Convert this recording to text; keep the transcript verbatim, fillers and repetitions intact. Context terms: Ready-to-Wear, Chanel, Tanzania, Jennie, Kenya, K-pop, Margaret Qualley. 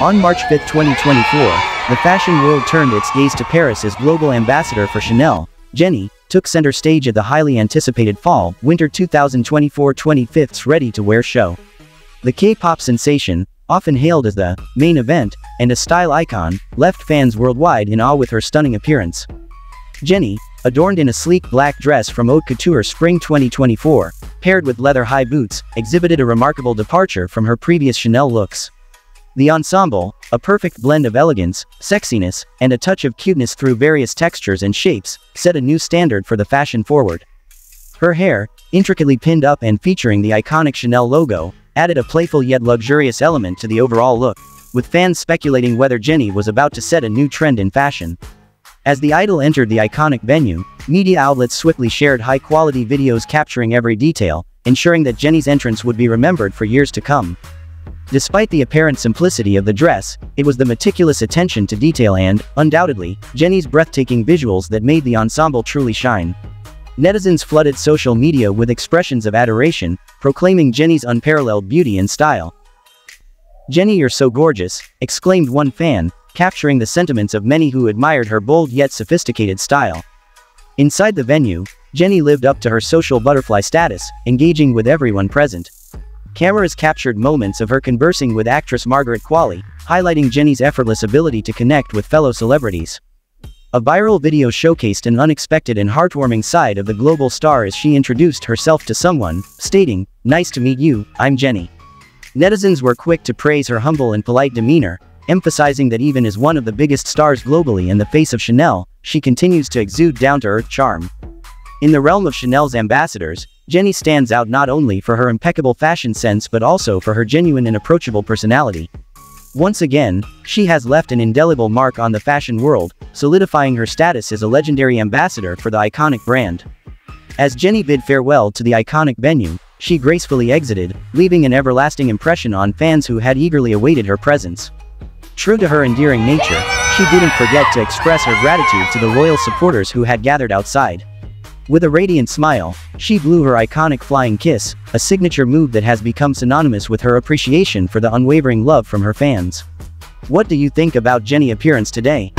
On March fifth, twenty twenty-four, the fashion world turned its gaze to Paris as global ambassador for Chanel, Jennie, took center stage at the highly anticipated Fall/Winter twenty twenty-four twenty-five's ready-to-wear show. The K-pop sensation, often hailed as the main event and a style icon, left fans worldwide in awe with her stunning appearance. Jennie, adorned in a sleek black dress from haute couture spring twenty twenty-four, paired with leather high boots, exhibited a remarkable departure from her previous Chanel looks. The ensemble, a perfect blend of elegance, sexiness, and a touch of cuteness through various textures and shapes, set a new standard for the fashion forward. Her hair, intricately pinned up and featuring the iconic Chanel logo, added a playful yet luxurious element to the overall look, with fans speculating whether Jennie was about to set a new trend in fashion. As the idol entered the iconic venue, media outlets swiftly shared high-quality videos capturing every detail, ensuring that Jennie's entrance would be remembered for years to come. Despite the apparent simplicity of the dress, it was the meticulous attention to detail and, undoubtedly, Jennie's breathtaking visuals that made the ensemble truly shine. Netizens flooded social media with expressions of adoration, proclaiming Jennie's unparalleled beauty and style. "Jennie, you're so gorgeous," exclaimed one fan, capturing the sentiments of many who admired her bold yet sophisticated style. Inside the venue, Jennie lived up to her social butterfly status, engaging with everyone present. Cameras captured moments of her conversing with actress Margaret Qualley, highlighting Jennie's effortless ability to connect with fellow celebrities. A viral video showcased an unexpected and heartwarming side of the global star as she introduced herself to someone, stating, "Nice to meet you, I'm Jennie." Netizens were quick to praise her humble and polite demeanor, emphasizing that even as one of the biggest stars globally and the face of Chanel, she continues to exude down-to-earth charm. In the realm of Chanel's ambassadors, Jennie stands out not only for her impeccable fashion sense but also for her genuine and approachable personality. Once again, she has left an indelible mark on the fashion world, solidifying her status as a legendary ambassador for the iconic brand. As Jennie bid farewell to the iconic venue, she gracefully exited, leaving an everlasting impression on fans who had eagerly awaited her presence. True to her endearing nature, she didn't forget to express her gratitude to the loyal supporters who had gathered outside. With a radiant smile, she blew her iconic flying kiss, a signature move that has become synonymous with her appreciation for the unwavering love from her fans. What do you think about Jennie's appearance today?